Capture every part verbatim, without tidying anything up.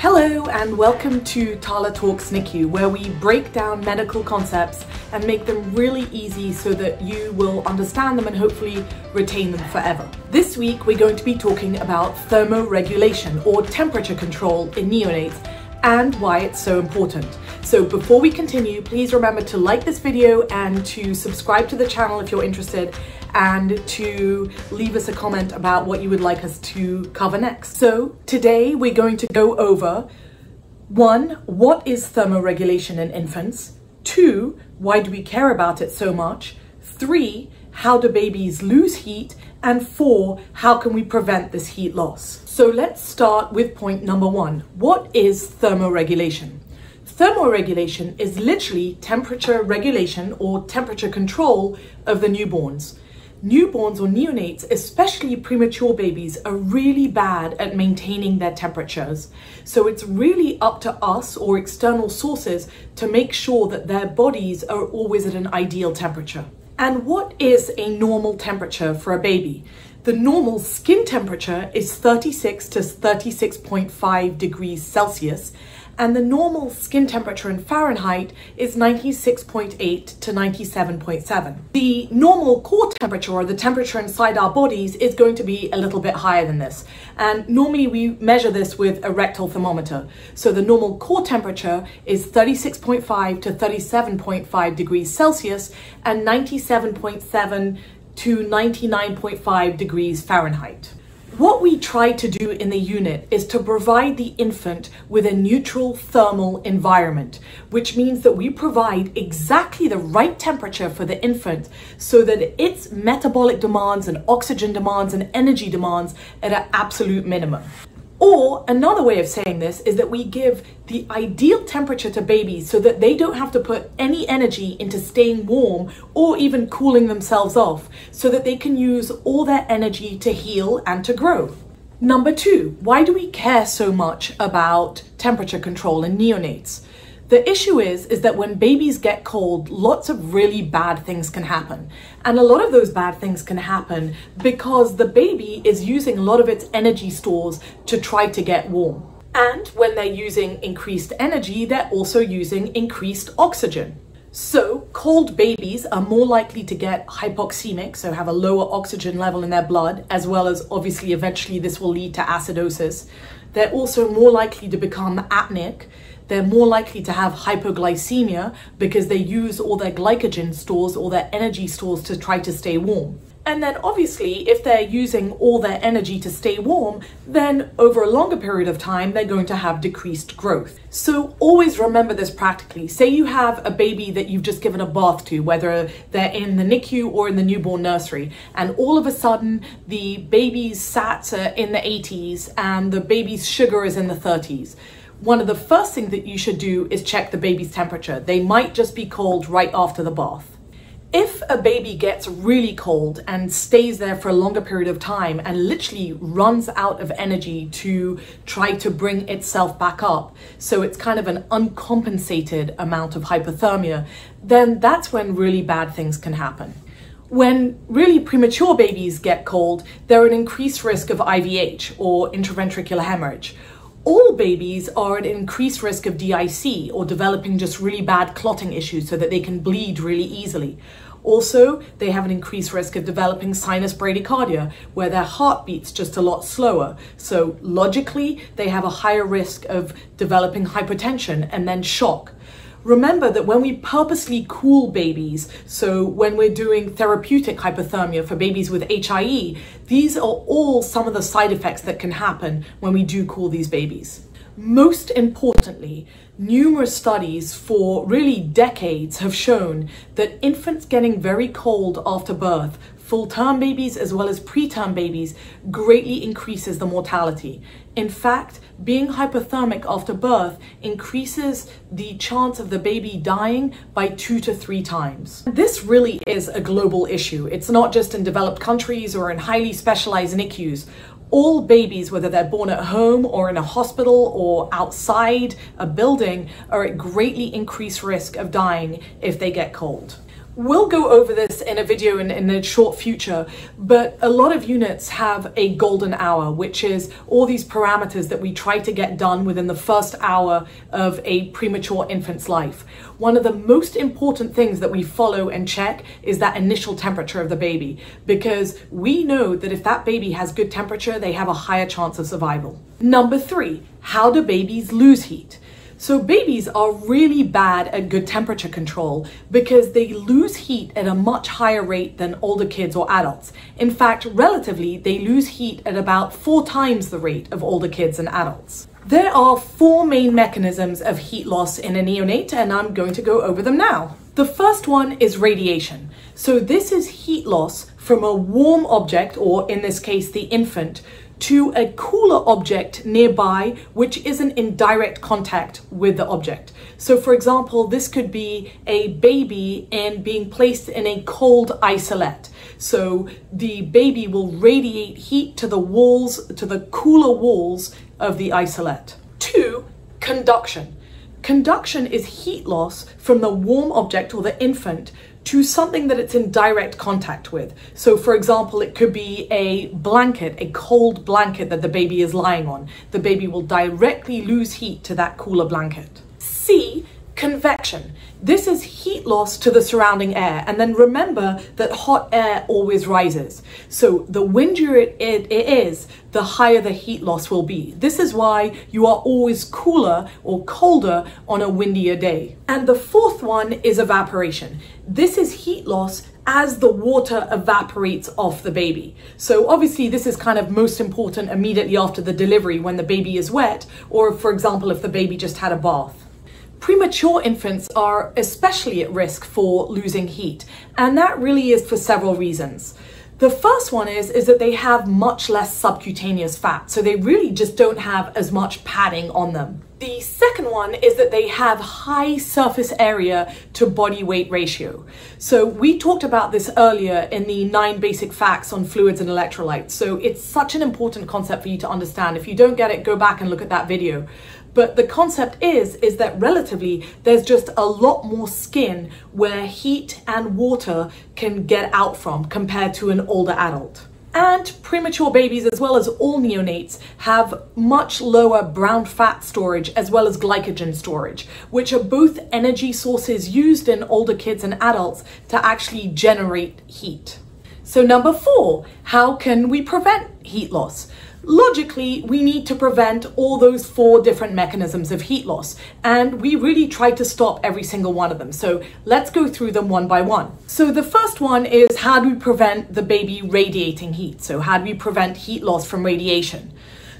Hello and welcome to Tala Talks N I C U, where we break down medical concepts and make them really easy so that you will understand them and hopefully retain them forever. This week we're going to be talking about thermoregulation or temperature control in neonates and why it's so important. So before we continue, please remember to like this video and to subscribe to the channel if you're interested, and to leave us a comment about what you would like us to cover next. So today we're going to go over one, what is thermoregulation in infants? Two, why do we care about it so much? Three, how do babies lose heat? And four, how can we prevent this heat loss? So let's start with point number one. What is thermoregulation? Thermoregulation is literally temperature regulation or temperature control of the newborns. Newborns or neonates, especially premature babies, are really bad at maintaining their temperatures. So it's really up to us or external sources to make sure that their bodies are always at an ideal temperature. And what is a normal temperature for a baby? The normal skin temperature is thirty-six to thirty-six point five degrees Celsius, and the normal skin temperature in Fahrenheit is ninety-six point eight to ninety-seven point seven. The normal core temperature, or the temperature inside our bodies, is going to be a little bit higher than this. And normally we measure this with a rectal thermometer. So the normal core temperature is thirty-six point five to thirty-seven point five degrees Celsius and ninety-seven point seven to ninety-nine point five degrees Fahrenheit. What we try to do in the unit is to provide the infant with a neutral thermal environment, which means that we provide exactly the right temperature for the infant so that its metabolic demands and oxygen demands and energy demands are at an absolute minimum. Or another way of saying this is that we give the ideal temperature to babies so that they don't have to put any energy into staying warm or even cooling themselves off, so that they can use all their energy to heal and to grow. Number two, why do we care so much about temperature control in neonates? The issue is, is that when babies get cold, lots of really bad things can happen. And a lot of those bad things can happen because the baby is using a lot of its energy stores to try to get warm. And when they're using increased energy, they're also using increased oxygen. So cold babies are more likely to get hypoxemic, so have a lower oxygen level in their blood, as well as obviously eventually this will lead to acidosis. They're also more likely to become apneic. They're more likely to have hypoglycemia because they use all their glycogen stores, all their energy stores, to try to stay warm. And then obviously, if they're using all their energy to stay warm, then over a longer period of time, they're going to have decreased growth. So always remember this practically. Say you have a baby that you've just given a bath to, whether they're in the N I C U or in the newborn nursery, and all of a sudden the baby's S A Ts are in the eighties and the baby's sugar is in the thirties. One of the first things that you should do is check the baby's temperature. They might just be cold right after the bath. If a baby gets really cold and stays there for a longer period of time and literally runs out of energy to try to bring itself back up, so it's kind of an uncompensated amount of hypothermia, then that's when really bad things can happen. When really premature babies get cold, they're at an increased risk of I V H, or intraventricular hemorrhage. All babies are at increased risk of D I C, or developing just really bad clotting issues so that they can bleed really easily. Also, they have an increased risk of developing sinus bradycardia, where their heart beats just a lot slower. So logically, they have a higher risk of developing hypertension and then shock. Remember that when we purposely cool babies, so when we're doing therapeutic hypothermia for babies with H I E, these are all some of the side effects that can happen when we do cool these babies. Most importantly, numerous studies for really decades have shown that infants getting very cold after birth, full-term babies as well as preterm babies, greatly increases the mortality. In fact, being hypothermic after birth increases the chance of the baby dying by two to three times. This really is a global issue. It's not just in developed countries or in highly specialized N I C Us. All babies, whether they're born at home or in a hospital or outside a building, are at greatly increased risk of dying if they get cold. We'll go over this in a video in, in the short future, but a lot of units have a golden hour, which is all these parameters that we try to get done within the first hour of a premature infant's life. One of the most important things that we follow and check is that initial temperature of the baby, because we know that if that baby has good temperature, they have a higher chance of survival. Number three, how do babies lose heat? So babies are really bad at good temperature control because they lose heat at a much higher rate than older kids or adults. In fact, relatively, they lose heat at about four times the rate of older kids and adults. There are four main mechanisms of heat loss in a neonate, and I'm going to go over them now. The first one is radiation. So this is heat loss from a warm object, or in this case, the infant, to a cooler object nearby, which isn't in direct contact with the object. So for example, this could be a baby and being placed in a cold isolette. So the baby will radiate heat to the walls, to the cooler walls of the isolette. Two, conduction. Conduction is heat loss from the warm object or the infant to something that it's in direct contact with. So for example, it could be a blanket, a cold blanket that the baby is lying on. The baby will directly lose heat to that cooler blanket. C, convection. This is heat loss to the surrounding air. And then remember that hot air always rises. So the windier it, it, it is, the higher the heat loss will be. This is why you are always cooler or colder on a windier day. And the fourth one is evaporation. This is heat loss as the water evaporates off the baby. So obviously this is kind of most important immediately after the delivery when the baby is wet, or for example, if the baby just had a bath. Premature infants are especially at risk for losing heat, and that really is for several reasons. The first one is, is that they have much less subcutaneous fat, so they really just don't have as much padding on them. The second one is that they have high surface area to body weight ratio. So we talked about this earlier in the nine basic facts on fluids and electrolytes. So it's such an important concept for you to understand. If you don't get it, go back and look at that video. But the concept is, is that relatively, there's just a lot more skin where heat and water can get out from compared to an older adult. And premature babies, as well as all neonates, have much lower brown fat storage as well as glycogen storage, which are both energy sources used in older kids and adults to actually generate heat. So number four, how can we prevent heat loss? Logically, we need to prevent all those four different mechanisms of heat loss, and we really try to stop every single one of them. So let's go through them one by one. So the first one is, how do we prevent the baby radiating heat? So how do we prevent heat loss from radiation?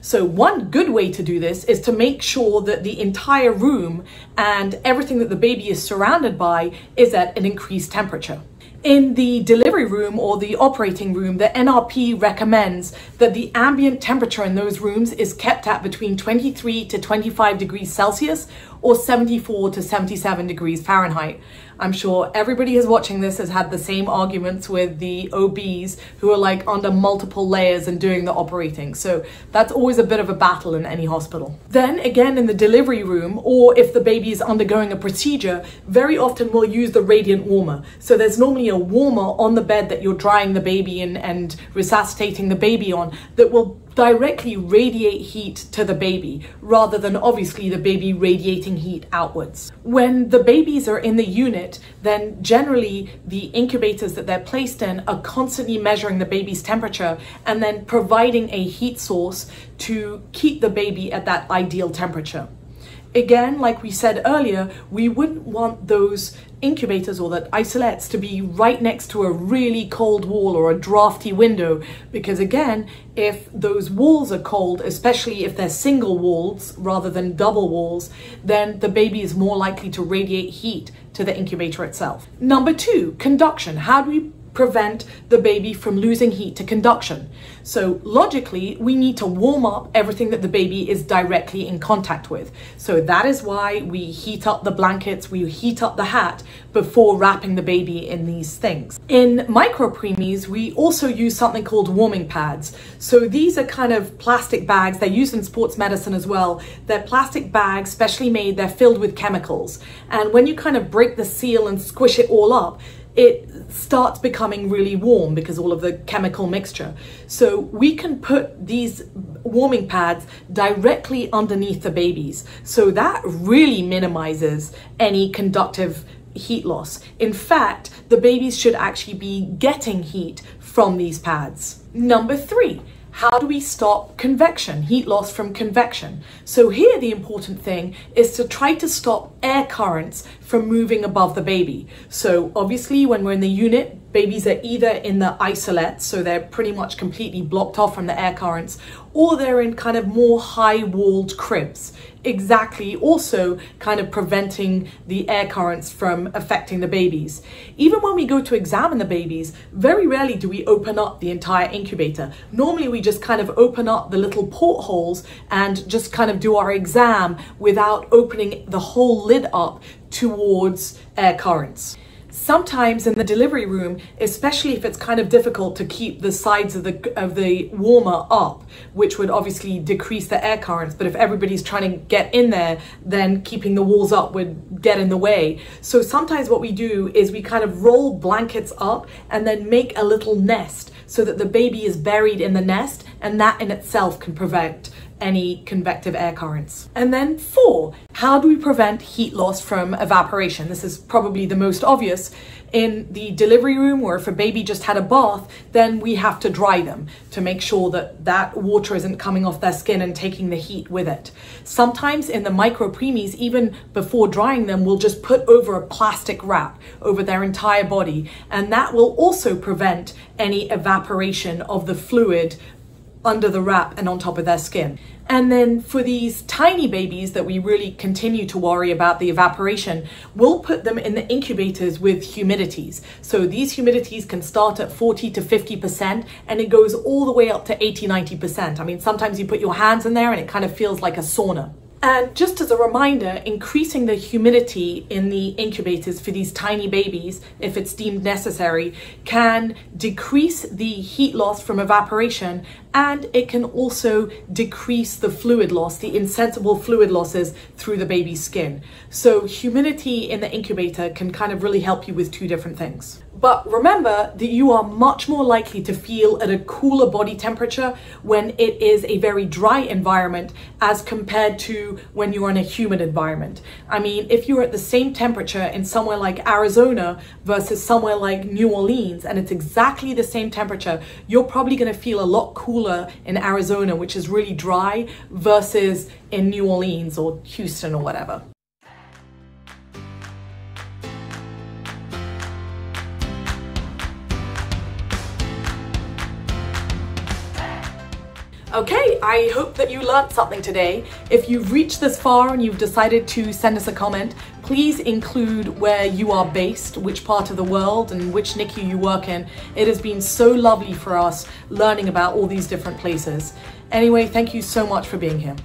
So one good way to do this is to make sure that the entire room and everything that the baby is surrounded by is at an increased temperature. In the delivery room or the operating room, the N R P recommends that the ambient temperature in those rooms is kept at between twenty-three to twenty-five degrees Celsius or seventy-four to seventy-seven degrees Fahrenheit. I'm sure everybody who's watching this has had the same arguments with the O Bs who are like under multiple layers and doing the operating. So that's always a bit of a battle in any hospital. Then again, in the delivery room, or if the baby is undergoing a procedure, very often we'll use the radiant warmer. So there's normally a warmer on the bed that you're drying the baby in and resuscitating the baby on that will directly radiate heat to the baby rather than obviously the baby radiating heat outwards. When the babies are in the unit, then generally the incubators that they're placed in are constantly measuring the baby's temperature and then providing a heat source to keep the baby at that ideal temperature. Again, like we said earlier, we wouldn't want those incubators or that isolettes to be right next to a really cold wall or a drafty window, because again, if those walls are cold, especially if they're single walls rather than double walls, then the baby is more likely to radiate heat to the incubator itself. Number two, conduction. How do we prevent the baby from losing heat to conduction? So logically, we need to warm up everything that the baby is directly in contact with. So that is why we heat up the blankets, we heat up the hat before wrapping the baby in these things. In micropremies, we also use something called warming pads. So these are kind of plastic bags. They're used in sports medicine as well. They're plastic bags, specially made. They're filled with chemicals. And when you kind of break the seal and squish it all up, it starts becoming really warm because all of the chemical mixture. So we can put these warming pads directly underneath the babies. So that really minimizes any conductive heat loss. In fact, the babies should actually be getting heat from these pads. Number three, how do we stop convection, heat loss from convection? So here the important thing is to try to stop air currents from moving above the baby. So obviously when we're in the unit, babies are either in the isolette, so they're pretty much completely blocked off from the air currents, or they're in kind of more high-walled cribs. Exactly, also kind of preventing the air currents from affecting the babies. Even when we go to examine the babies, very rarely do we open up the entire incubator. Normally we just kind of open up the little portholes and just kind of do our exam without opening the whole lid up towards air currents. Sometimes in the delivery room, especially if it's kind of difficult to keep the sides of the of the warmer up, which would obviously decrease the air currents, but if everybody's trying to get in there, then keeping the walls up would get in the way. So sometimes what we do is we kind of roll blankets up and then make a little nest so that the baby is buried in the nest, and that in itself can prevent any convective air currents. And then four, how do we prevent heat loss from evaporation? This is probably the most obvious. In the delivery room, or if a baby just had a bath, then we have to dry them to make sure that that water isn't coming off their skin and taking the heat with it. Sometimes in the micropremies, even before drying them, we'll just put over a plastic wrap over their entire body, and that will also prevent any evaporation of the fluid under the wrap and on top of their skin. And then for these tiny babies that we really continue to worry about the evaporation, we'll put them in the incubators with humidities. So these humidities can start at forty to fifty percent, and it goes all the way up to eighty, ninety percent. I mean, sometimes you put your hands in there and it kind of feels like a sauna. And just as a reminder, increasing the humidity in the incubators for these tiny babies, if it's deemed necessary, can decrease the heat loss from evaporation, and it can also decrease the fluid loss, the insensible fluid losses through the baby's skin. So humidity in the incubator can kind of really help you with two different things. But remember that you are much more likely to feel at a cooler body temperature when it is a very dry environment as compared to when you're in a humid environment. I mean, if you're at the same temperature in somewhere like Arizona versus somewhere like New Orleans, and it's exactly the same temperature, you're probably gonna feel a lot cooler in Arizona, which is really dry, versus in New Orleans or Houston or whatever. Okay, I hope that you learned something today. If you've reached this far and you've decided to send us a comment, please include where you are based, which part of the world, and which N I C U you work in. It has been so lovely for us learning about all these different places. Anyway, thank you so much for being here.